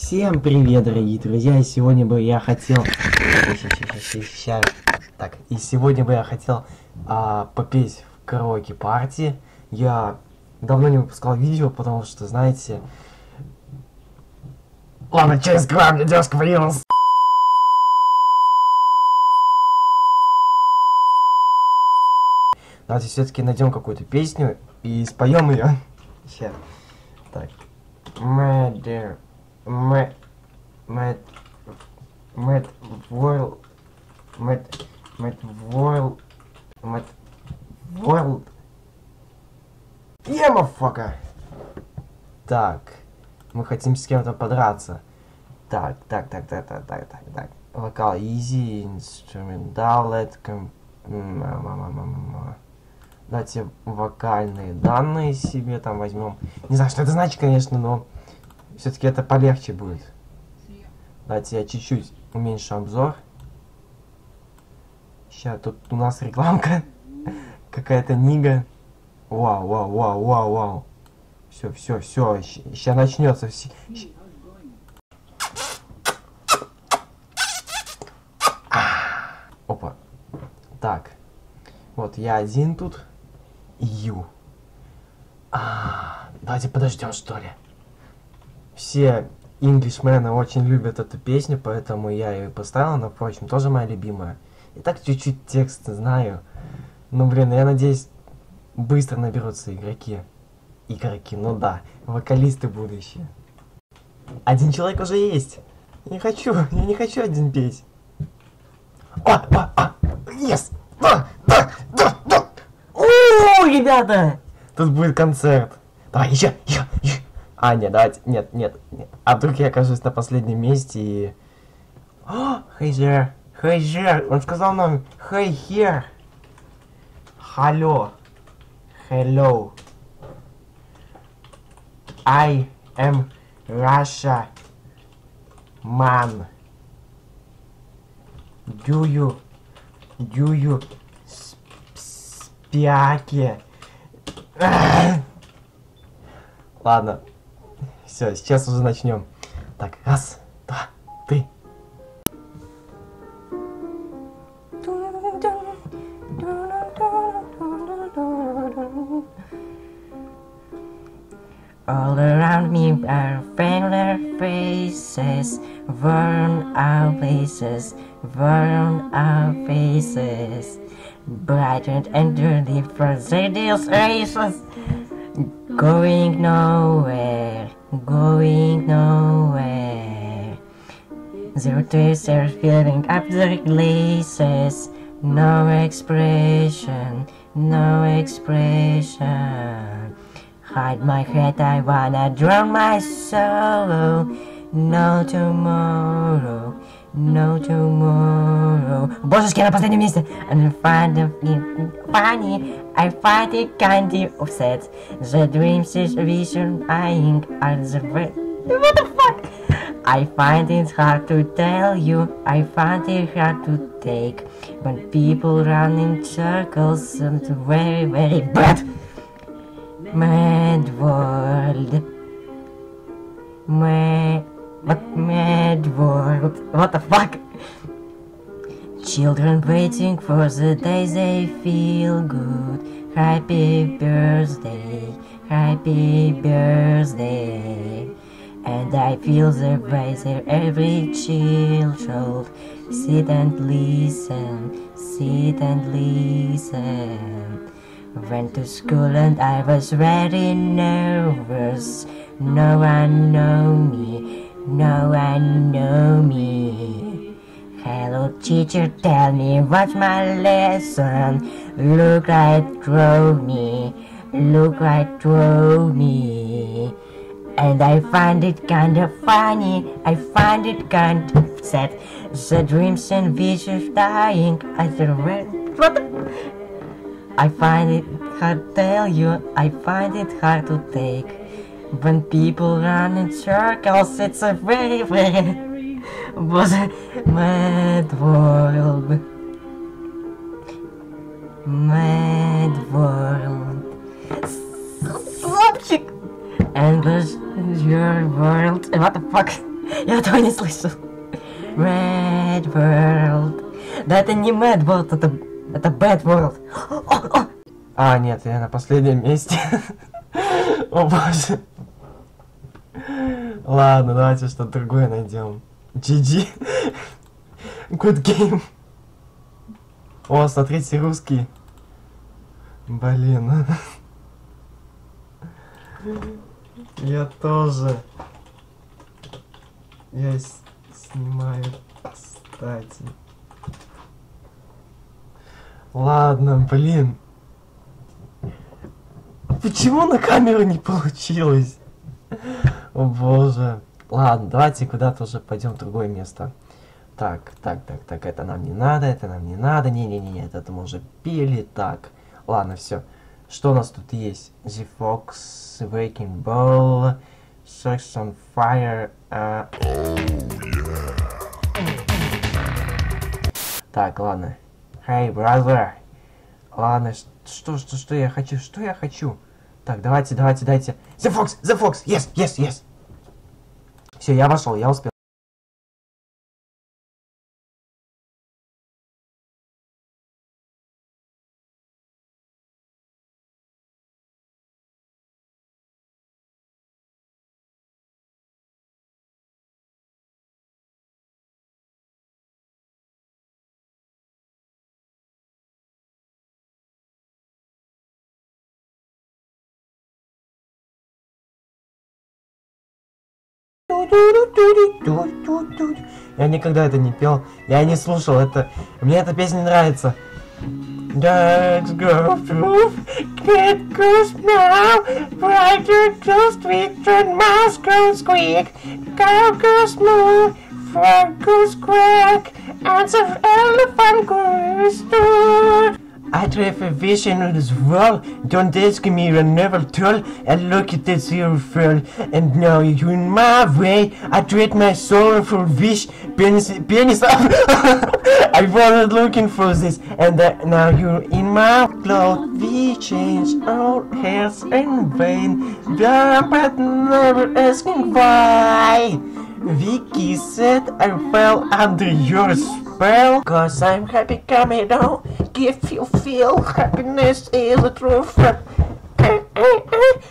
Всем привет, дорогие друзья, и сегодня бы я хотел... Так, и сегодня бы я хотел попеть в караоке-партии. Я давно не выпускал видео, потому что, знаете... Ладно, через главный дёрзко вылилась. Давайте все-таки найдем какую-то песню и споем ее. Сейчас. Так. Mad World. Yeah, motherfucker. Так, мы хотим с кем-то подраться. Так. Вокал easy, инструментал, Давайте вокальные данные себе там возьмем. Не знаю, что это значит, конечно, но все-таки это полегче будет. Давайте я чуть-чуть уменьшу обзор. Сейчас тут у нас рекламка. Какая-то нига. Вау. Все. Сейчас начнется. Опа. Так. Вот я один тут. Ю. Давайте подождем, что ли. Все инглишмены очень любят эту песню, поэтому я ее поставил, но, впрочем, тоже моя любимая. И так чуть-чуть текст знаю. Ну, блин, я надеюсь, быстро наберутся игроки. Ну да, вокалисты будущие. Один человек уже есть. Я не хочу один петь. Yes! Да! О, ребята! Тут будет концерт. Давай, еще. Нет, давайте, нет. А вдруг я окажусь на последнем месте и... Hey there! Он сказал нам Hey here! Hello! I am Russia man. Do you спяки? Ладно. Все, сейчас уже начнем. Так, 1, 2, 3. All around me are familiar faces, worn out faces, brightened and dirty from cities races, going nowhere. Their tears are filling up their glasses. No expression. Hide my head, I wanna drown my sorrow. No tomorrow. Божечки, я на последнем месте. And find it funny, I find it kind of upset. The dreams is vision eyeing are the way. What the fuck? I find it hard to tell you, I find it hard to take. When people run in circles, it's very, very bad. Mad world. What the fuck? Children waiting for the day they feel good. Happy birthday. And I feel the way that every child should sit and listen. Went to school and I was very nervous. No one knew me. Hello teacher, tell me what's my lesson. Look right through me. And I find it kinda funny, I find it kinda sad. The dreams and visions dying as the red. I find it hard to tell you, I find it hard to take. When people run in circles, it's a very, very mad world. Slapchick! And this is your world. What the fuck? Я этого не слышал. Red World. Да это не Mad World, это Bad World. А, нет, я на последнем месте. О боже. Ладно, давайте что-то другое найдем. GG. Good game. О, смотрите, русский. Блин. Я тоже. Я снимаю, кстати. Ладно, блин. Почему на камеру не получилось? О боже. Ладно, давайте куда-то уже пойдем в другое место. Так, это нам не надо. Не-не-не, это мы уже пили. Так, ладно, все. Что у нас тут есть? The Fox, Waking Ball, Sex on Fire. Так, ладно. Hey, brother. Ладно, что я хочу? Так, давайте. The Fox, yes. Все, я вошел, я успел. Я никогда это не пел, я не слушал это. Мне эта песня нравится. I have a vision of this world. Don't ask me, I never told. I look at this here field, and now you're in my way. I trade my soul for wish. Penis up. I wasn't looking for this, and now you're in my cloud. We change our hearts in vain, but never asking why. Vicky said I fell under your spell, cause I'm happy coming down. If you feel happiness is the truth,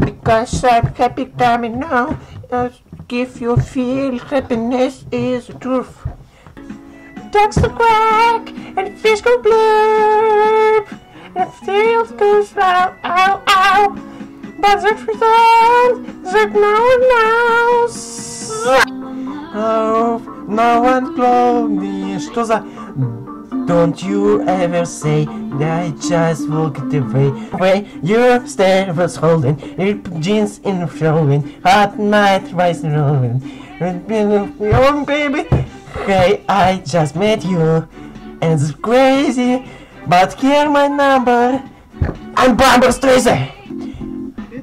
because I'm happy coming now. If you feel happiness is the truth. Ducks the quack and fish go blurp, and fields goes ow. But the result that no one knows. Oh, no one called me. Что за... Don't you ever say that I just walked away. Way your stare was holding, ripped jeans in flowing, hot night rice rolling. Oh, baby, hey, I just met you, and it's crazy, but here my number. I'm Bumble Strazer.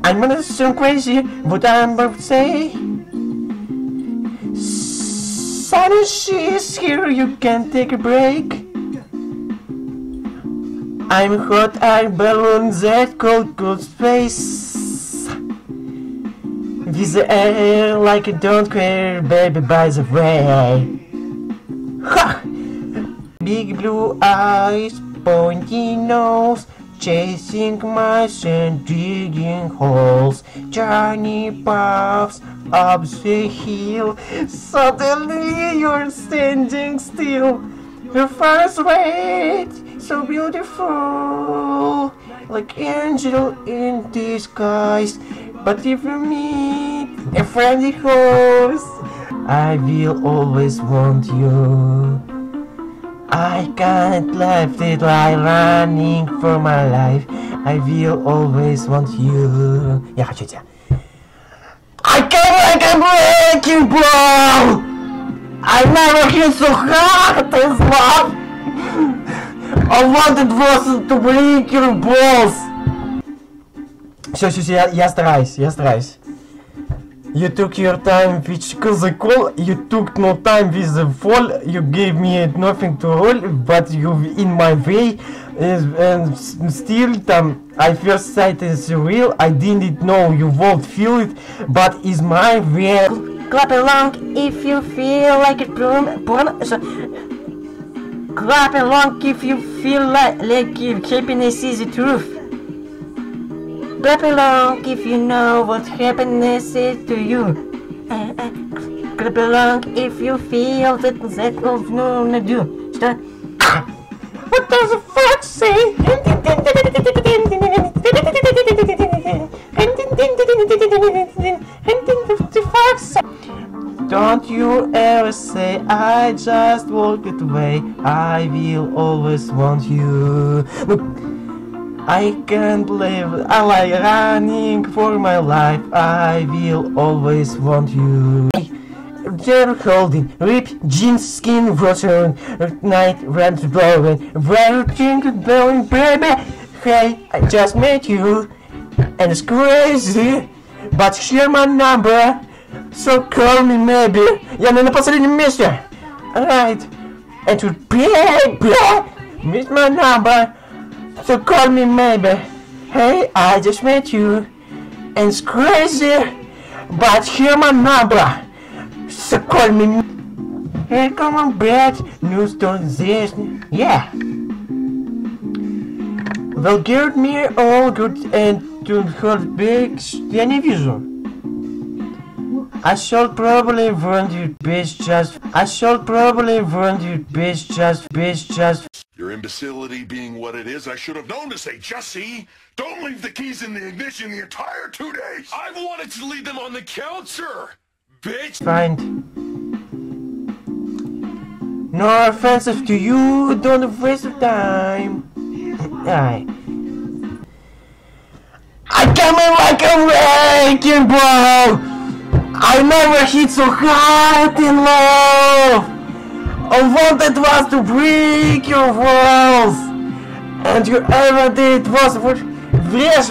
I'm not so crazy, but I'm about to say. Sunny, she's here, you can take a break. I'm hot air balloon that cold space. With the air like I don't care, baby, by the way. Ha! Big blue eyes, pointy nose, chasing mice and digging holes. Johnny puffs up the hill. Suddenly you're standing still. The first wait. So beautiful, like angel in disguise. But if you meet a friendly host, I will always want you. I can't left it like running for my life. I will always want you. Я хочу тебя. I can't like a breaking ball. I never hit so hard as love. I wanted was to break your balls. Все, я стараюсь. You took your time with the call. You took no time with the fall. You gave me nothing to hold, but you in my way. And still, I first sight is real. I didn't know you won't feel it, but is my way. clap along if you feel like it, clap along if you feel like you're keeping this is the truth. Clap along if you know what happiness is to you. Clap along if you feel that of no one do. What does the fuck say? Don't you ever say I just walked away. I will always want you. Look. I can't believe I like running for my life. I will always want you. They're holding, ripped jeans, skin water, night rent blowing, drinking, blowing, baby. Hey, I just met you, and it's crazy, but share my number, so call me maybe. Я на последнем месте. Alright, and to baby, miss my number. So call me maybe. Hey, I just met you, and it's crazy, but here's my number. So call me. Hey, come on, Brad. News don't this. Yeah. Well, get me all good and to hold big television. I shall probably warn you, bitch, just. Your imbecility being what it is, I should have known to say, Jesse, don't leave the keys in the ignition the entire 2 days. I've wanted to leave them on the counter, bitch. Fine. No offensive to you, don't waste of time. I come in like a wrecking ball. I never hit so hard in love. I wanted was to break your walls, and you ever did was for yes,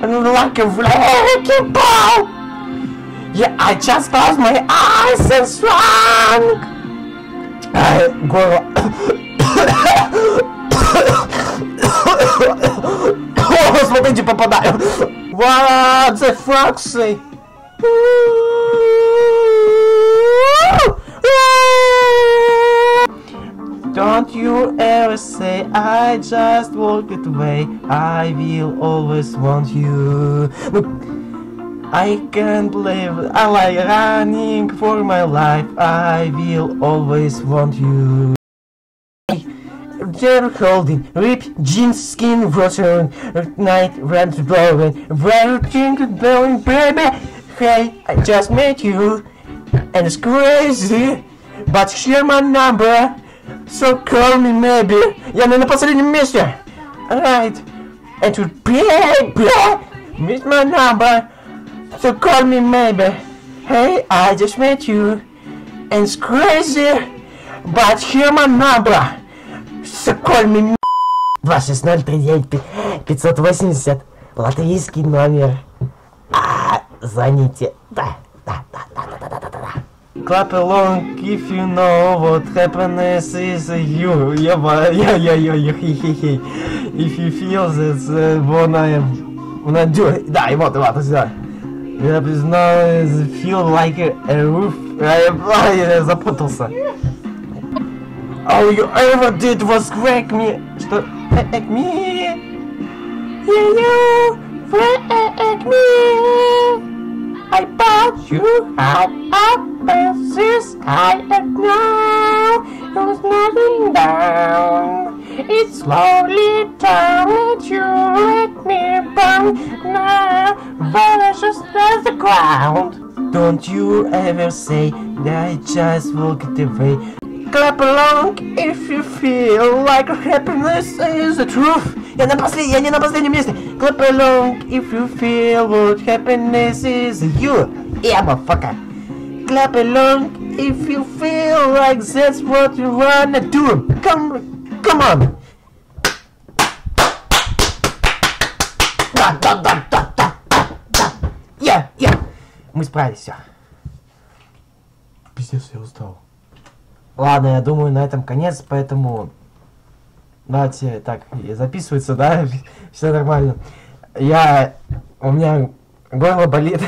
and like a wrecking ball. Yeah, I just closed my eyes and swung. I go. Смотрите, попадаю. What the fuck say? Don't you ever say I just walked away. I will always want you. Look, I can't believe I like running for my life. I will always want you. They're holding, ripped jeans, skin water, night rent blowing, drinking, blowing, baby. Hey, I just met you, and it's crazy, but share my number, so call me maybe. Я на последнем месте. Alright, and to baby, miss my number, so call me maybe. Hey, I just met you, and it's crazy, but share my number. So call me 2-6-0-3-9-580. Латвийский номер. Звоните. Да. Clap along if you know what happiness is you. Хе-хе-хе. If you feel that's what I am. Да, и вот, сюда. Я признаю, feel like a roof. Я запутался. All you ever did was wreck me. Что? Wreck me. You wreck me. I bought you out of this. I know it was nothing down. It slowly turned you at me down. Now vanishes as the ground. Don't you ever say that I just walked away. Clap along if you feel like happiness is the truth. Я не на последнем месте. Clap along if you feel what happiness is you. Yeah, motherfucker. Clap along if you feel like that's what you wanna do. Come on. Yeah. Мы справились, все. Пиздец, я устал. Ладно, я думаю, на этом конец, поэтому давайте так записывается, да, все нормально. У меня горло болит,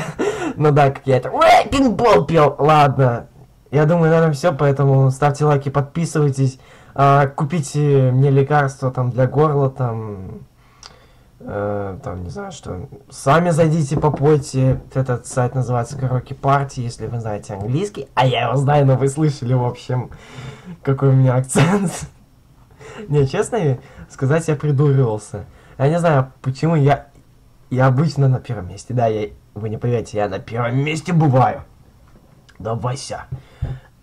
Ну да, какие-то... Ой, пинбол пел! Ладно. Я думаю, наверное, все, поэтому ставьте лайки, подписывайтесь. Купите мне лекарства там для горла, там... там, не знаю, что... Сами зайдите, попойте. Этот сайт называется Karaoke Party, если вы знаете английский. А я его знаю, но вы слышали, в общем, какой у меня акцент. Не, честно сказать, я придуривался. Я не знаю, почему я... Я обычно на первом месте, да, я... Вы не поверите, я на первом месте бываю. Давайся.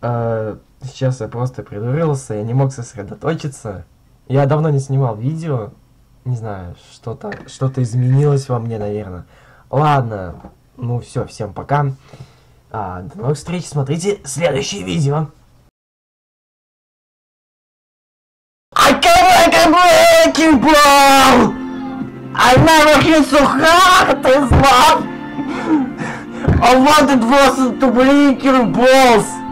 Сейчас я просто придурился, я не мог сосредоточиться. Я давно не снимал видео. Не знаю, что-то изменилось во мне, наверное. Ладно, ну все, всем пока. До новых встреч, смотрите следующее видео. I never hit so hard as love. I wanted was to break your balls.